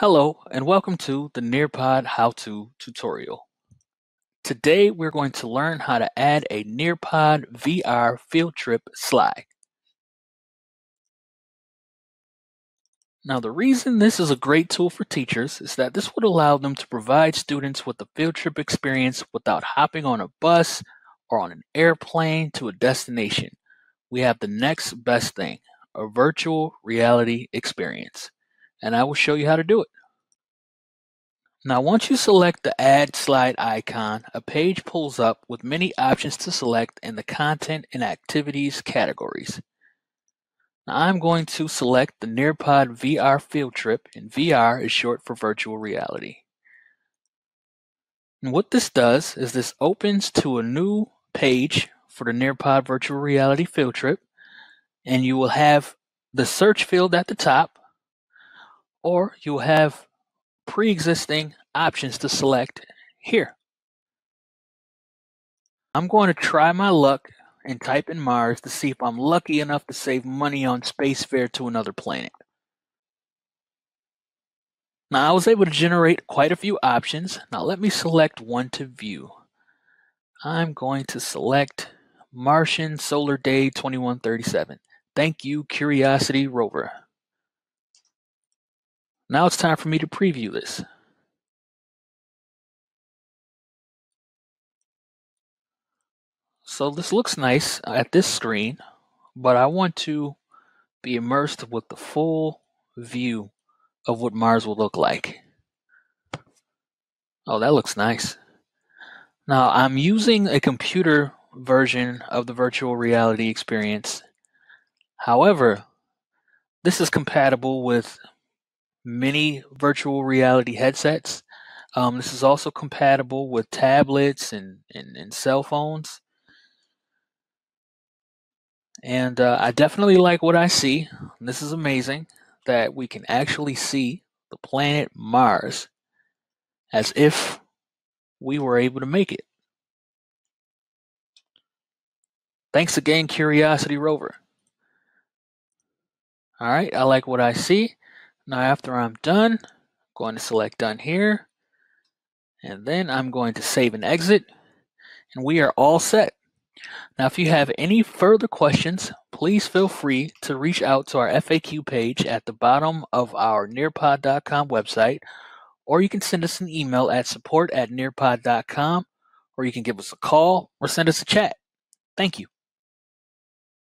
Hello and welcome to the Nearpod how-to tutorial. Today we're going to learn how to add a Nearpod VR field trip slide. Now the reason this is a great tool for teachers is that this would allow them to provide students with a field trip experience without hopping on a bus or on an airplane to a destination. We have the next best thing, a virtual reality experience. And I will show you how to do it. Now, once you select the Add Slide icon, a page pulls up with many options to select in the Content and Activities categories. Now, I'm going to select the Nearpod VR Field Trip, and VR is short for Virtual Reality. And what this does is this opens to a new page for the Nearpod Virtual Reality Field Trip, and you will have the search field at the top, or you'll have pre-existing options to select here. I'm going to try my luck and type in Mars to see if I'm lucky enough to save money on spacefair to another planet. Now I was able to generate quite a few options. Now let me select one to view. I'm going to select Martian Solar Day 2137. Thank you, Curiosity Rover. Now it's time for me to preview this. So this looks nice at this screen, but I want to be immersed with the full view of what Mars will look like. Oh, that looks nice. Now I'm using a computer version of the virtual reality experience. However, this is compatible with many virtual reality headsets. This is also compatible with tablets and cell phones. And I definitely like what I see. This is amazing that we can actually see the planet Mars as if we were able to make it. Thanks again, Curiosity Rover. All right, I like what I see. Now after I'm done, I'm going to select done here, and then I'm going to save and exit, and we are all set. Now if you have any further questions, please feel free to reach out to our FAQ page at the bottom of our nearpod.com website, or you can send us an email at support@nearpod.com, or you can give us a call or send us a chat. Thank you.